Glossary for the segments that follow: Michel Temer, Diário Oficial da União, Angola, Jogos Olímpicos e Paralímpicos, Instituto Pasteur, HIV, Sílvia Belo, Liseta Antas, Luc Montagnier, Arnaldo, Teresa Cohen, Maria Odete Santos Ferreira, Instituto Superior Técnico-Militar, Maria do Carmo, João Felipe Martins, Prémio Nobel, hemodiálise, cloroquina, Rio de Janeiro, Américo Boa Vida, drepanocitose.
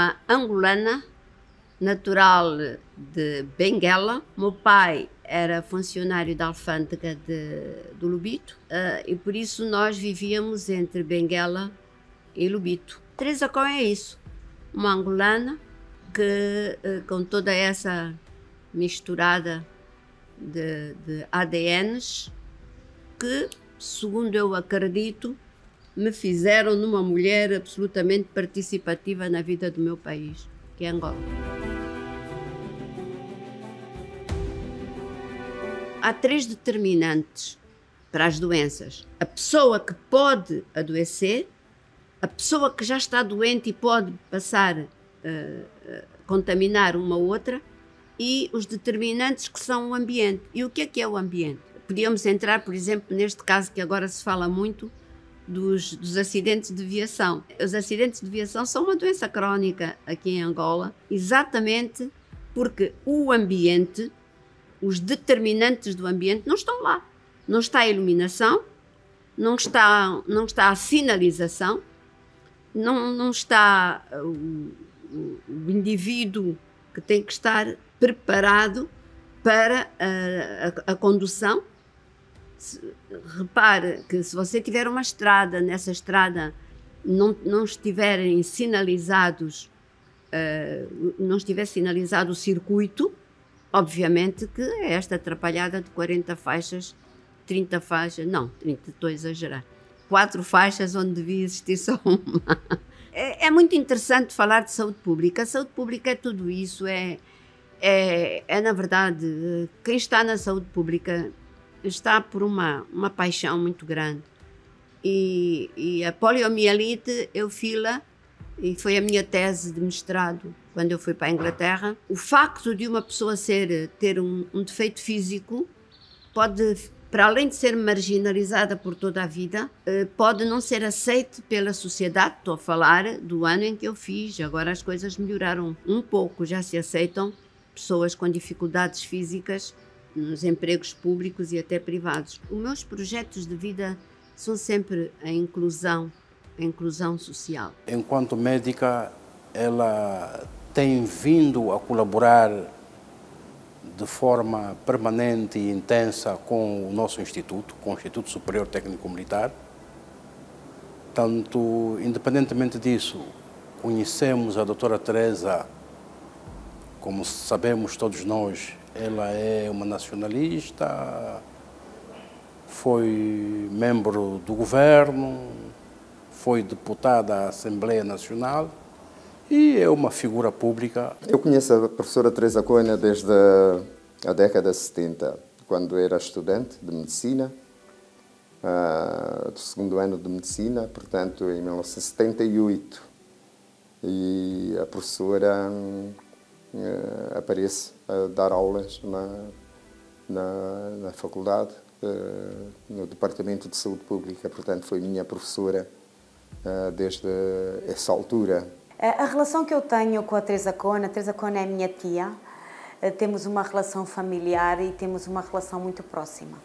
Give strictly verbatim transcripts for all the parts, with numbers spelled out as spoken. uma angolana, natural de Benguela. Meu pai era funcionário da alfândega de, do Lobito uh, e por isso nós vivíamos entre Benguela e Lobito. Teresa Cohen é isso, uma angolana que uh, com toda essa misturada de, de A D Ns que, segundo eu acredito, me fizeram numa mulher absolutamente participativa na vida do meu país, que é Angola. Há três determinantes para as doenças. A pessoa que pode adoecer, a pessoa que já está doente e pode passar, uh, uh, contaminar uma outra, e os determinantes que são o ambiente. E o que é que é o ambiente? Podíamos entrar, por exemplo, neste caso que agora se fala muito, Dos, dos acidentes de viação. Os acidentes de viação são uma doença crónica aqui em Angola, exatamente porque o ambiente, os determinantes do ambiente não estão lá. Não está a iluminação, não está, não está a sinalização, não, não está o, o indivíduo que tem que estar preparado para a, a, a condução. Repare que se você tiver uma estrada, nessa estrada não, não estiverem sinalizados, uh, não estiver sinalizado o circuito, obviamente que é esta atrapalhada de quarenta faixas, trinta faixas, não, trinta, estou a exagerar, quatro faixas onde devia existir só uma. É, é muito interessante falar de saúde pública. A saúde pública é tudo isso, é, é, é na verdade, quem está na saúde pública está por uma, uma paixão muito grande. E, e a poliomielite eu fila, e foi a minha tese de mestrado quando eu fui para a Inglaterra. O facto de uma pessoa ser, ter um, um defeito físico pode, para além de ser marginalizada por toda a vida, pode não ser aceite pela sociedade. Estou a falar do ano em que eu fiz, agora as coisas melhoraram um pouco, já se aceitam pessoas com dificuldades físicas nos empregos públicos e até privados. Os meus projetos de vida são sempre a inclusão, a inclusão social. Enquanto médica, ela tem vindo a colaborar de forma permanente e intensa com o nosso Instituto, com o Instituto Superior Técnico-Militar. Tanto, independentemente disso, conhecemos a doutora Teresa, como sabemos todos nós, ela é uma nacionalista, foi membro do governo, foi deputada à Assembleia Nacional e é uma figura pública. Eu conheço a professora Teresa Cohen desde a década de setenta, quando era estudante de medicina, do segundo ano de medicina, portanto, em mil novecentos e setenta e oito. E a professora Uh, aparece a dar aulas na, na, na faculdade, uh, no Departamento de Saúde Pública, portanto foi minha professora uh, desde essa altura. A relação que eu tenho com a Teresa Cohen, a Teresa Cohen é minha tia, uh, temos uma relação familiar e temos uma relação muito próxima.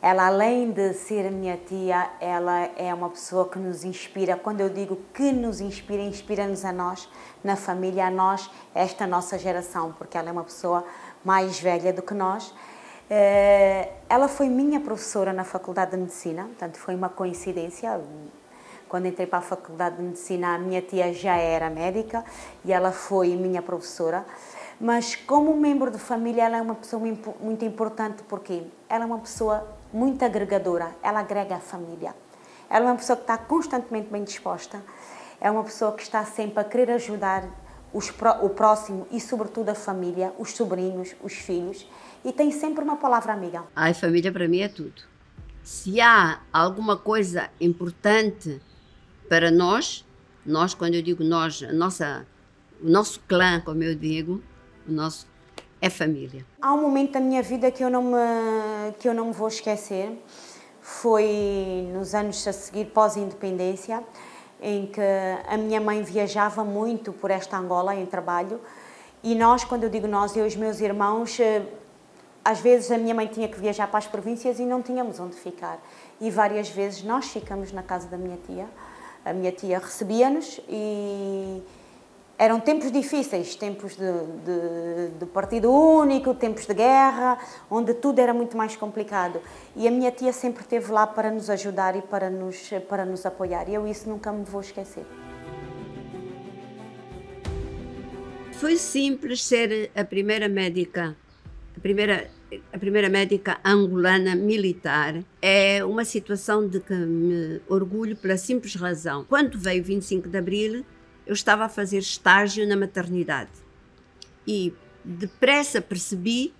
Ela, além de ser minha tia, ela é uma pessoa que nos inspira. Quando eu digo que nos inspira, inspira-nos a nós, na família, a nós, esta nossa geração, porque ela é uma pessoa mais velha do que nós. Ela foi minha professora na Faculdade de Medicina, portanto foi uma coincidência. Quando entrei para a Faculdade de Medicina, a minha tia já era médica e ela foi minha professora. Mas como membro de família, ela é uma pessoa muito importante, porque ela é uma pessoa muito agregadora, ela agrega a família. Ela é uma pessoa que está constantemente bem disposta, é uma pessoa que está sempre a querer ajudar os, o próximo e, sobretudo, a família, os sobrinhos, os filhos, e tem sempre uma palavra amiga. Ai, família para mim é tudo. Se há alguma coisa importante para nós, nós, quando eu digo nós, a nossa, o nosso clã, como eu digo, o nosso é família. Há um momento da minha vida que eu não me, que eu não me vou esquecer. Foi nos anos a seguir, pós-independência, em que a minha mãe viajava muito por esta Angola em trabalho. E nós, quando eu digo nós, eu e os meus irmãos, às vezes a minha mãe tinha que viajar para as províncias e não tínhamos onde ficar. E várias vezes nós ficamos na casa da minha tia. A minha tia recebia-nos e... Eram tempos difíceis, tempos de, de, de partido único, tempos de guerra, onde tudo era muito mais complicado. E a minha tia sempre esteve lá para nos ajudar e para nos, para nos apoiar. E eu isso nunca me vou esquecer. Foi simples ser a primeira médica, a primeira, a primeira médica angolana militar. É uma situação de que me orgulho pela simples razão. Quando veio vinte e cinco de abril, eu estava a fazer estágio na maternidade e depressa percebi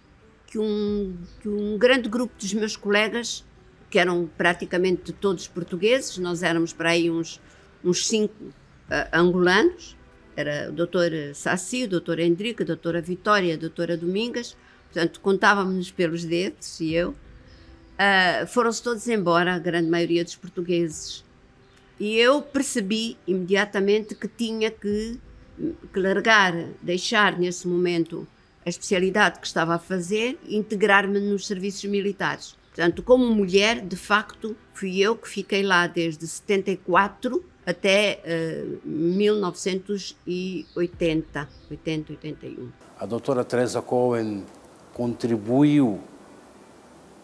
que um, que um grande grupo dos meus colegas, que eram praticamente todos portugueses, nós éramos para aí uns, uns cinco uh, angolanos, era o doutor Saci, o doutor Henrique, a doutora Vitória, a doutora Domingas, portanto contávamos pelos dedos e eu, uh, foram-se todos embora, a grande maioria dos portugueses. E eu percebi imediatamente que tinha que, que largar, deixar nesse momento a especialidade que estava a fazer e integrar-me nos serviços militares. Portanto, como mulher, de facto, fui eu que fiquei lá desde setenta e quatro até uh, mil novecentos e oitenta, oitenta, oitenta e um. A doutora Teresa Cohen contribuiu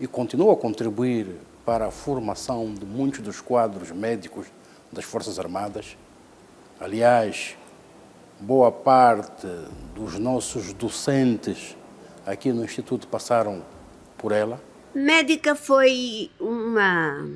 e continua a contribuir para a formação de muitos dos quadros médicos das Forças Armadas. Aliás, boa parte dos nossos docentes aqui no Instituto passaram por ela. Médica foi uma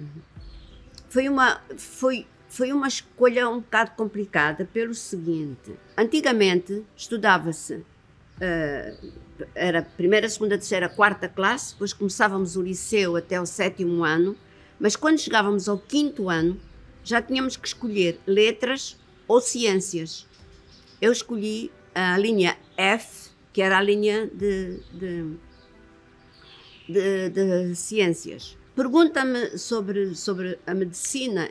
foi uma foi foi uma escolha um bocado complicada pelo seguinte: antigamente estudava-se uh, era primeira, segunda, terceira, quarta classe, depois começávamos o liceu até o sétimo ano, mas quando chegávamos ao quinto ano já tínhamos que escolher letras ou ciências. Eu escolhi a linha F, que era a linha de, de, de, de ciências. Pergunta-me sobre, sobre a medicina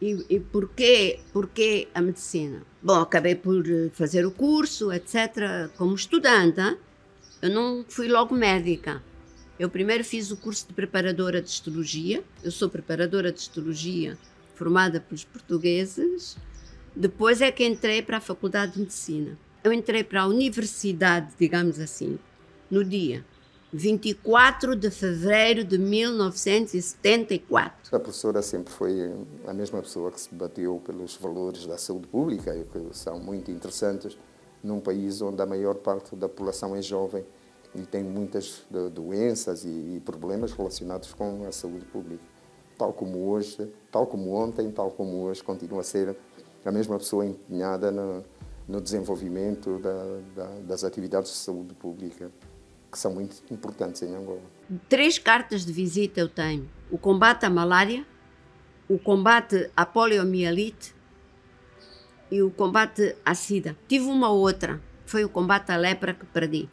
e, e porquê, porquê a medicina. Bom, acabei por fazer o curso, etcétera, como estudante. Hein? Eu não fui logo médica. Eu primeiro fiz o curso de preparadora de histologia. Eu sou preparadora de histologia formada pelos portugueses. Depois é que entrei para a Faculdade de Medicina. Eu entrei para a universidade, digamos assim, no dia vinte e quatro de fevereiro de mil novecentos e setenta e quatro. A professora sempre foi a mesma pessoa que se bateu pelos valores da saúde pública, que são muito interessantes num país onde a maior parte da população é jovem e tem muitas doenças e problemas relacionados com a saúde pública. Tal como hoje, tal como ontem, tal como hoje, continua a ser a mesma pessoa empenhada no, no desenvolvimento da, da, das atividades de saúde pública, que são muito importantes em Angola. Três cartas de visita eu tenho: o combate à malária, o combate à poliomielite e o combate à sida. Tive uma outra, foi o combate à lepra que perdi,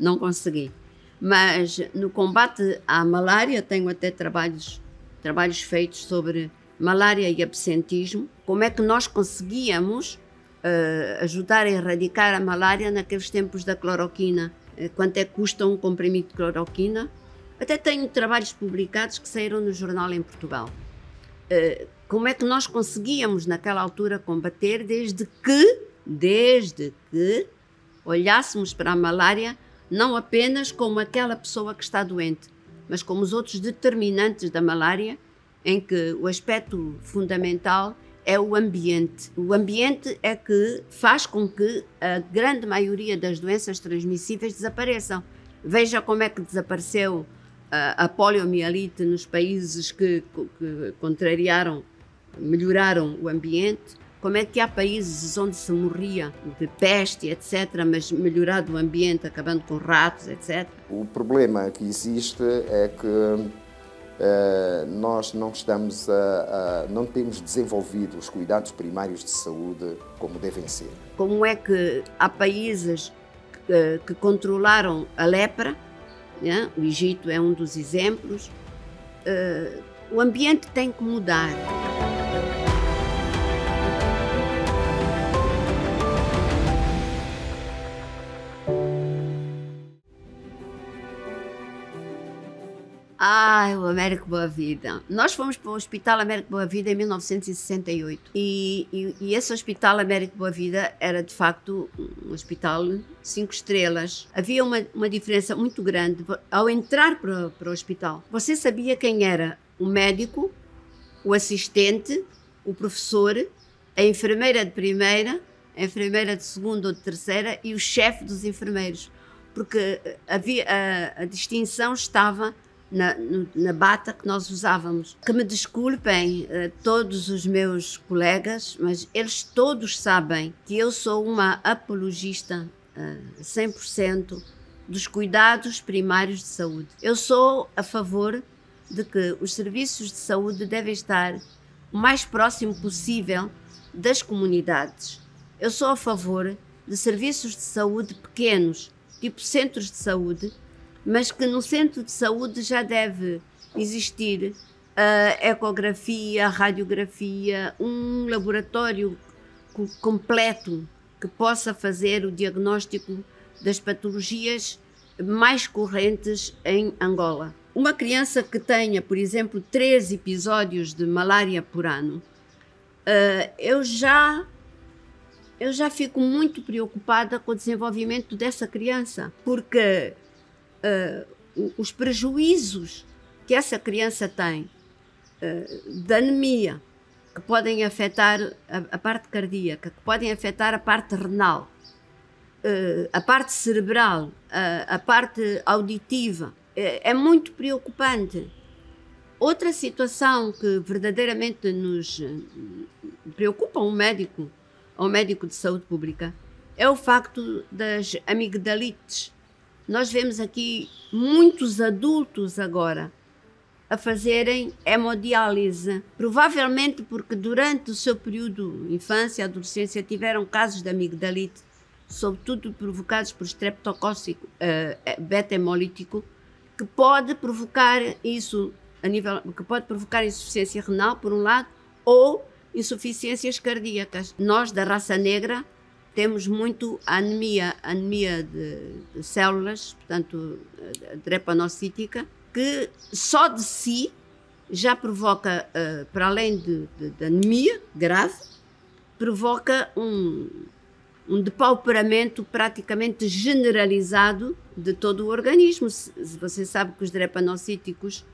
não consegui. Mas no combate à malária tenho até trabalhos, trabalhos feitos sobre malária e absentismo, como é que nós conseguíamos uh, ajudar a erradicar a malária naqueles tempos da cloroquina, quanto é que custa um comprimido de cloroquina. Até tenho trabalhos publicados que saíram no jornal em Portugal. Uh, Como é que nós conseguíamos, naquela altura, combater desde que, desde que olhássemos para a malária não apenas como aquela pessoa que está doente, mas como os outros determinantes da malária, em que o aspecto fundamental é o ambiente. O ambiente é que faz com que a grande maioria das doenças transmissíveis desapareçam. Veja como é que desapareceu a, a poliomielite nos países que, que contrariaram, melhoraram o ambiente. Como é que há países onde se morria de peste, etcétera, mas melhorado o ambiente, acabando com ratos, etcétera? O problema que existe é que eh, nós não estamos a, a, não temos desenvolvido os cuidados primários de saúde como devem ser. Como é que há países que, que controlaram a lepra? Yeah? O Egito é um dos exemplos. Uh, o ambiente tem que mudar. Ah, bairro Américo Boa Vida. Nós fomos para o Hospital Américo Boa Vida em mil novecentos e sessenta e oito. E, e, e esse Hospital Américo Boa Vida era, de facto, um hospital cinco estrelas. Havia uma, uma diferença muito grande. Ao entrar para, para o hospital, você sabia quem era o médico, o assistente, o professor, a enfermeira de primeira, a enfermeira de segunda ou de terceira e o chefe dos enfermeiros. Porque havia, a, a distinção estava na, na bata que nós usávamos. Que me desculpem eh, todos os meus colegas, mas eles todos sabem que eu sou uma apologista eh, cem por cento dos cuidados primários de saúde. Eu sou a favor de que os serviços de saúde devem estar o mais próximo possível das comunidades. Eu sou a favor de serviços de saúde pequenos, tipo centros de saúde, mas que no centro de saúde já deve existir a ecografia, a radiografia, um laboratório completo que possa fazer o diagnóstico das patologias mais correntes em Angola. Uma criança que tenha, por exemplo, três episódios de malária por ano, eu já... eu já fico muito preocupada com o desenvolvimento dessa criança, porque uh, os prejuízos que essa criança tem uh, da anemia, que podem afetar a, a parte cardíaca, que podem afetar a parte renal, uh, a parte cerebral, uh, a parte auditiva, uh, é muito preocupante. Outra situação que verdadeiramente nos preocupa um médico, ao médico de saúde pública, é o facto das amigdalites. Nós vemos aqui muitos adultos agora a fazerem hemodiálise, provavelmente porque durante o seu período infância e adolescência tiveram casos de amigdalite, sobretudo provocados por estreptocócico uh, beta-hemolítico, que pode provocar isso a nível, que pode provocar insuficiência renal, por um lado, ou insuficiências cardíacas. Nós, da raça negra, temos muito anemia, anemia de, de células, portanto, drepanocítica, que só de si já provoca, uh, para além de, de, de anemia grave, provoca um, um depauperamento praticamente generalizado de todo o organismo. Você sabe que os drepanocíticos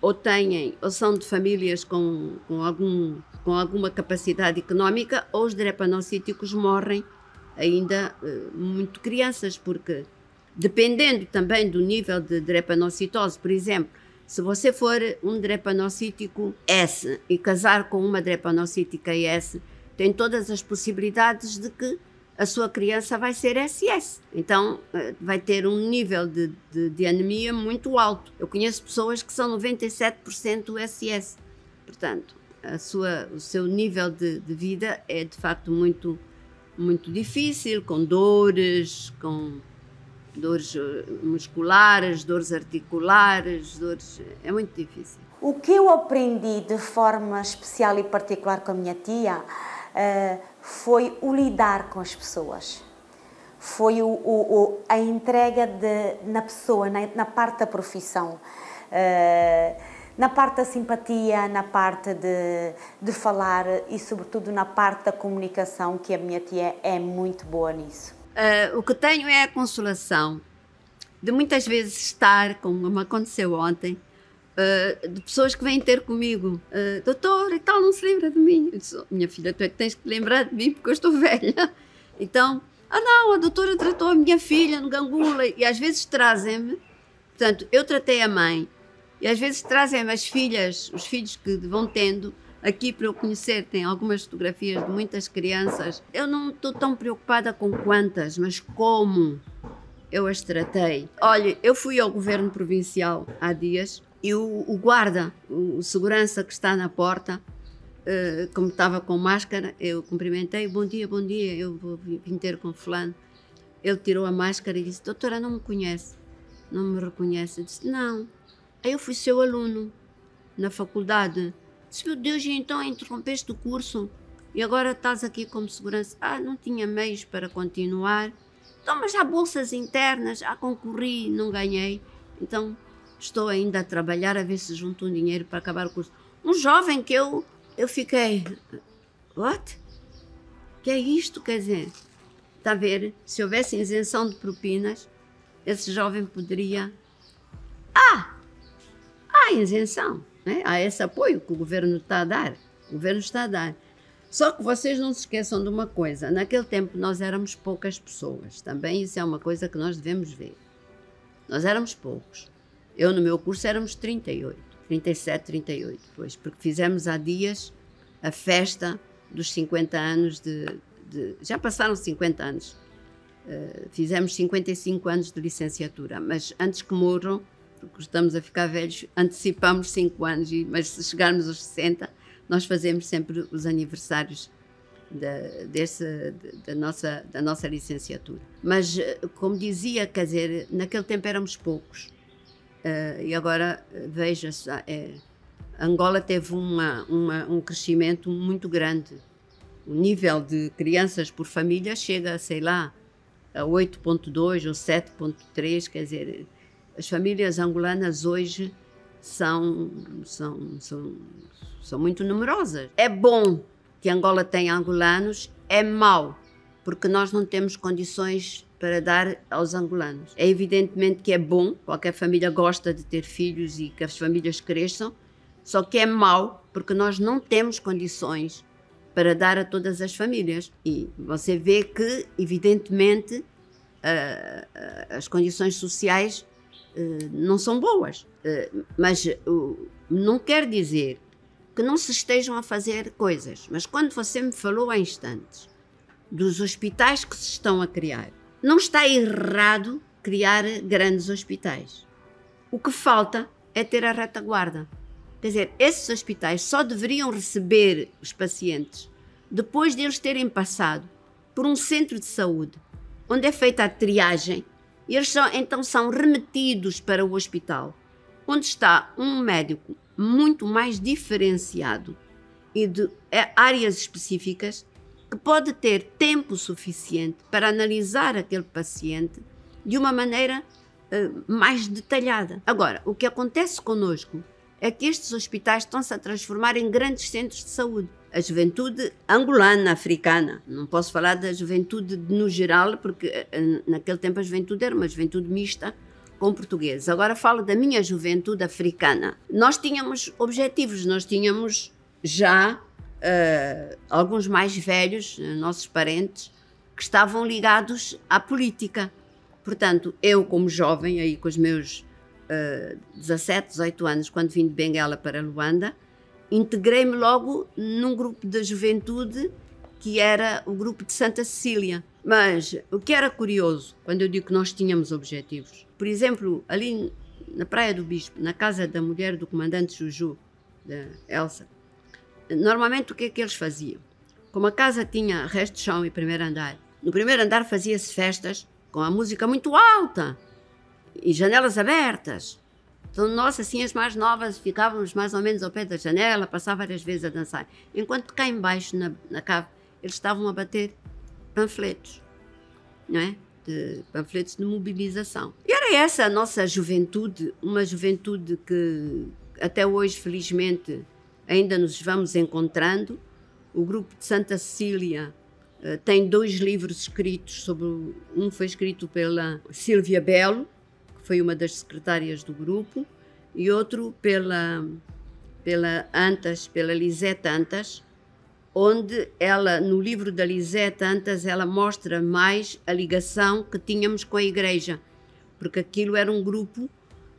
ou têm, ou são de famílias com, com, algum, com alguma capacidade económica, ou os drepanocíticos morrem ainda uh, muito crianças, porque dependendo também do nível de drepanocitose, por exemplo, se você for um drepanocítico S e casar com uma drepanocítica S, tem todas as possibilidades de que a sua criança vai ser S S. Então, vai ter um nível de, de, de anemia muito alto. Eu conheço pessoas que são noventa e sete por cento S S. Portanto, a sua, o seu nível de, de vida é, de facto, muito, muito difícil, com dores, com dores musculares, dores articulares, dores... é muito difícil. O que eu aprendi de forma especial e particular com a minha tia Uh, foi o lidar com as pessoas, foi o, o, o, a entrega de, na pessoa, na, na parte da profissão, uh, na parte da simpatia, na parte de, de falar e, sobretudo, na parte da comunicação, que a minha tia é muito boa nisso. Uh, o que tenho é a consolação de muitas vezes estar, como me aconteceu ontem, Uh, de pessoas que vêm ter comigo, uh, doutor, e tal, não se lembra de mim. Eu disse, minha filha, tu é que tens que te lembrar de mim porque eu estou velha. Então, ah não, a doutora tratou a minha filha no Gangula, e às vezes trazem-me, portanto, eu tratei a mãe, e às vezes trazem-me as filhas, os filhos que vão tendo, aqui para eu conhecer, tem algumas fotografias de muitas crianças. Eu não estou tão preocupada com quantas, mas como eu as tratei. Olha, eu fui ao governo provincial há dias, e o, o guarda, o segurança que está na porta, uh, como estava com máscara, eu cumprimentei, bom dia, bom dia, eu vou vim ter com fulano. Ele tirou a máscara e disse, doutora, não me conhece, não me reconhece. Eu disse, não. Aí eu fui seu aluno na faculdade. Disse, meu Deus, e então interrompeste o curso e agora estás aqui como segurança. Ah, não tinha meios para continuar. Então, mas há bolsas internas, ah, concorri, não ganhei. Então... estou ainda a trabalhar a ver se junto um dinheiro para acabar o curso. Um jovem que eu, eu fiquei... What? Que é isto, quer dizer? Está a ver? Se houvesse isenção de propinas, esse jovem poderia... Ah! Há isenção, né? Há esse apoio que o governo está a dar. O governo está a dar. Só que vocês não se esqueçam de uma coisa. Naquele tempo nós éramos poucas pessoas. Também isso é uma coisa que nós devemos ver. Nós éramos poucos. Eu, no meu curso, éramos trinta e oito. trinta e sete, trinta e oito, pois. Porque fizemos há dias a festa dos cinquenta anos de... de já passaram cinquenta anos. Uh, fizemos cinquenta e cinco anos de licenciatura. Mas antes que morram, porque estamos a ficar velhos, antecipamos cinco anos. Mas se chegarmos aos sessenta, nós fazemos sempre os aniversários da, desse, da, nossa, da nossa licenciatura. Mas, como dizia, quer dizer, naquele tempo éramos poucos. Uh, e agora, veja, é, Angola teve uma, uma, um crescimento muito grande. O nível de crianças por família chega, sei lá, a oito ponto dois ou sete ponto três. Quer dizer, as famílias angolanas hoje são, são, são, são muito numerosas. É bom que Angola tenha angolanos, é mau, porque nós não temos condições para dar aos angolanos. É evidentemente que é bom, qualquer família gosta de ter filhos e que as famílias cresçam, só que é mau porque nós não temos condições para dar a todas as famílias. E você vê que, evidentemente, uh, as condições sociais uh, não são boas. Uh, mas uh, não quer dizer que não se estejam a fazer coisas. Mas quando você me falou há instantes dos hospitais que se estão a criar, não está errado criar grandes hospitais. O que falta é ter a retaguarda. Quer dizer, esses hospitais só deveriam receber os pacientes depois de eles terem passado por um centro de saúde, onde é feita a triagem, e eles são, então são remetidos para o hospital, onde está um médico muito mais diferenciado e de áreas específicas, que pode ter tempo suficiente para analisar aquele paciente de uma maneira uh, mais detalhada. Agora, o que acontece connosco é que estes hospitais estão-se a transformar em grandes centros de saúde. A juventude angolana, africana, não posso falar da juventude no geral, porque uh, naquele tempo a juventude era uma juventude mista com portugueses. Agora falo da minha juventude africana. Nós tínhamos objetivos, nós tínhamos já... Uh, alguns mais velhos, nossos parentes, que estavam ligados à política. Portanto, eu como jovem, aí com os meus uh, dezassete, dezoito anos, quando vim de Benguela para Luanda, integrei-me logo num grupo da juventude que era o grupo de Santa Cecília. Mas o que era curioso, quando eu digo que nós tínhamos objetivos, por exemplo, ali na Praia do Bispo, na casa da mulher do comandante Juju, da Elsa, normalmente o que é que eles faziam? Como a casa tinha resto de chão e primeiro andar, no primeiro andar fazia-se festas com a música muito alta e janelas abertas. Então nós, assim, as mais novas, ficávamos mais ou menos ao pé da janela, passava várias vezes a dançar. Enquanto cá embaixo, na, na cave, eles estavam a bater panfletos, não é? De, panfletos de mobilização. E era essa a nossa juventude, uma juventude que até hoje, felizmente, ainda nos vamos encontrando. O grupo de Santa Cecília uh, tem dois livros escritos sobre o, um foi escrito pela Sílvia Belo, que foi uma das secretárias do grupo, e outro pela pela Antas, pela Liseta Antas, onde ela, no livro da Liseta Antas, ela mostra mais a ligação que tínhamos com a igreja, porque aquilo era um grupo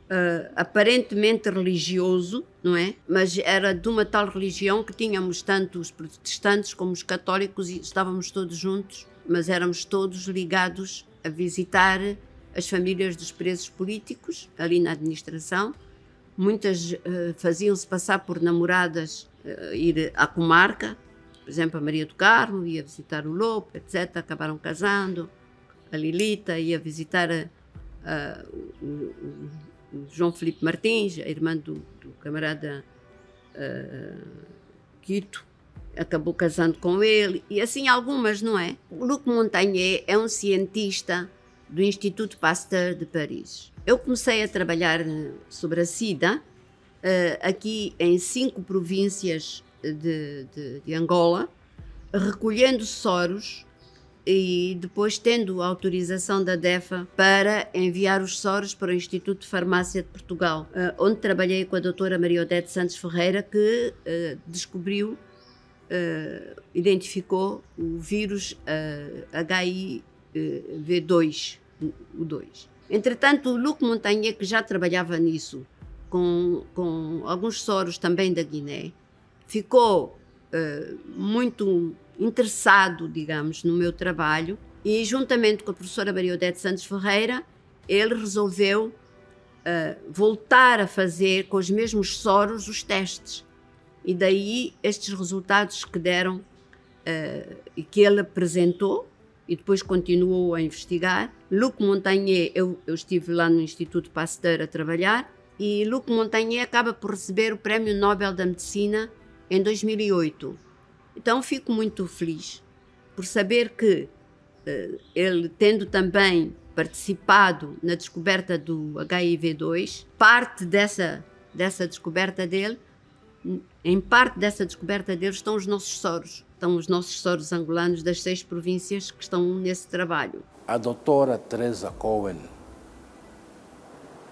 Uh, aparentemente religioso, não é? Mas era de uma tal religião que tínhamos tanto os protestantes como os católicos e estávamos todos juntos, mas éramos todos ligados a visitar as famílias dos presos políticos ali na administração. Muitas uh, faziam-se passar por namoradas, uh, ir à comarca, por exemplo a Maria do Carmo ia visitar o Lopo, etcétera. Acabaram casando. A Lilita ia visitar a, a, o, o João Felipe Martins, a irmã do, do camarada uh, Quito, acabou casando com ele, e assim algumas, não é? O Luc Montagnier é um cientista do Instituto Pasteur de Paris. Eu comecei a trabalhar sobre a SIDA uh, aqui em cinco províncias de, de, de Angola, recolhendo soros e depois tendo a autorização da DEFA para enviar os soros para o Instituto de Farmácia de Portugal, uh, onde trabalhei com a doutora Maria Odete Santos Ferreira, que uh, descobriu, uh, identificou o vírus uh, H I V dois. O dois. Entretanto, o Luc Montagnier, que já trabalhava nisso, com, com alguns soros também da Guiné, ficou uh, muito interessado, digamos, no meu trabalho e, juntamente com a professora Maria Odete Santos Ferreira, ele resolveu uh, voltar a fazer com os mesmos soros os testes. E daí estes resultados que deram uh, e que ele apresentou, e depois continuou a investigar. Luc Montagnier, eu, eu estive lá no Instituto Pasteur a trabalhar, e Luc Montagnier acaba por receber o Prémio Nobel da Medicina em dois mil e oito. Então fico muito feliz por saber que eh, ele, tendo também participado na descoberta do H I V dois, parte dessa, dessa descoberta dele, em parte dessa descoberta dele estão os nossos soros. Estão os nossos soros angolanos das seis províncias que estão nesse trabalho. A doutora Teresa Cohen,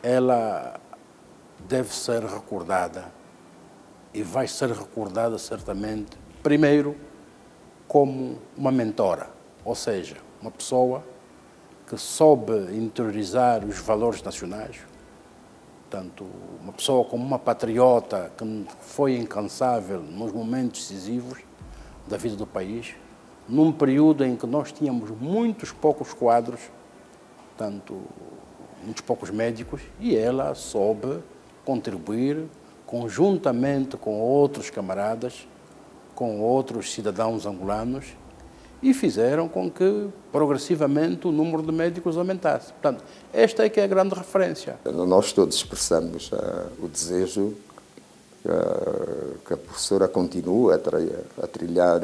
ela deve ser recordada e vai ser recordada certamente, primeiro, como uma mentora, ou seja, uma pessoa que soube interiorizar os valores nacionais, portanto, uma pessoa como uma patriota que foi incansável nos momentos decisivos da vida do país, num período em que nós tínhamos muitos poucos quadros, tanto muitos poucos médicos, e ela soube contribuir, conjuntamente com outros camaradas, com outros cidadãos angolanos, e fizeram com que, progressivamente, o número de médicos aumentasse. Portanto, esta é que é a grande referência. Nós todos expressamos uh, o desejo que a professora continua a trilhar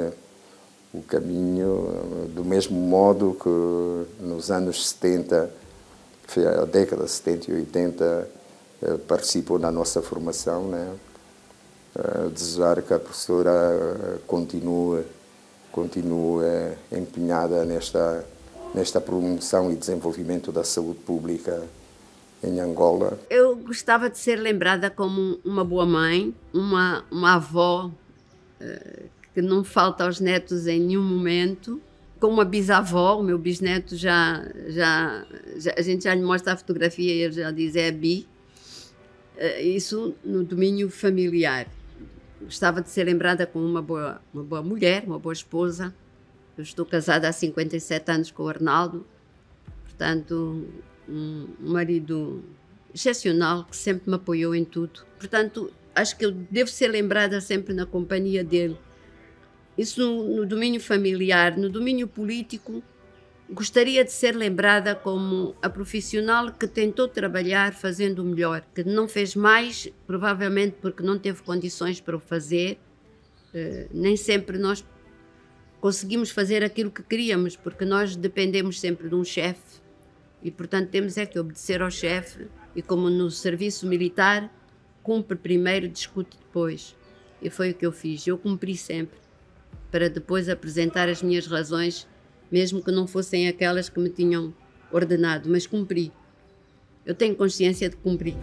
o caminho do mesmo modo que nos anos setenta, foi a década de setenta e oitenta, participou na nossa formação, né? Desejar que a professora continue, continue empenhada nesta, nesta promoção e desenvolvimento da saúde pública em Angola. Eu gostava de ser lembrada como uma boa mãe, uma, uma avó uh, que não falta aos netos em nenhum momento, como uma bisavó. O meu bisneto já, já, já a gente já lhe mostra a fotografia e ele já diz é a bi, uh, isso no domínio familiar. Gostava de ser lembrada como uma boa, uma boa mulher, uma boa esposa. Eu estou casada há cinquenta e sete anos com o Arnaldo, portanto, um marido excepcional que sempre me apoiou em tudo. Portanto, acho que eu devo ser lembrada sempre na companhia dele. Isso no, no domínio familiar. No domínio político, gostaria de ser lembrada como a profissional que tentou trabalhar fazendo o melhor, que não fez mais, provavelmente porque não teve condições para o fazer. Uh, nem sempre nós conseguimos fazer aquilo que queríamos, porque nós dependemos sempre de um chefe. E, portanto, temos é que obedecer ao chefe e, como no serviço militar, cumpre primeiro, discute depois. E foi o que eu fiz. Eu cumpri sempre, para depois apresentar as minhas razões, mesmo que não fossem aquelas que me tinham ordenado, mas cumpri. Eu tenho consciência de cumprir.